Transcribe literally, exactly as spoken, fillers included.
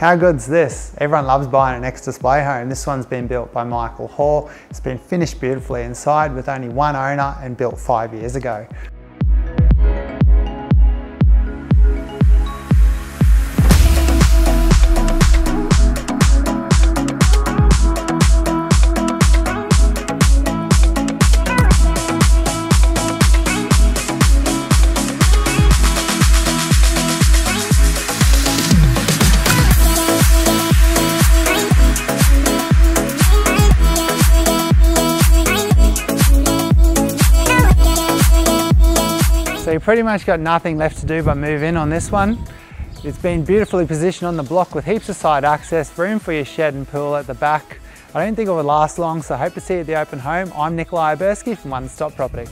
how good's this? Everyone loves buying an ex-display home. This one's been built by Michael Hoare. It's been finished beautifully inside with only one owner and built five years ago. So you pretty much got nothing left to do but move in on this one. It's been beautifully positioned on the block with heaps of side access, room for your shed and pool at the back. I don't think it will last long, so I hope to see you at the open home. I'm Nikoli Obersky from One Stop Property.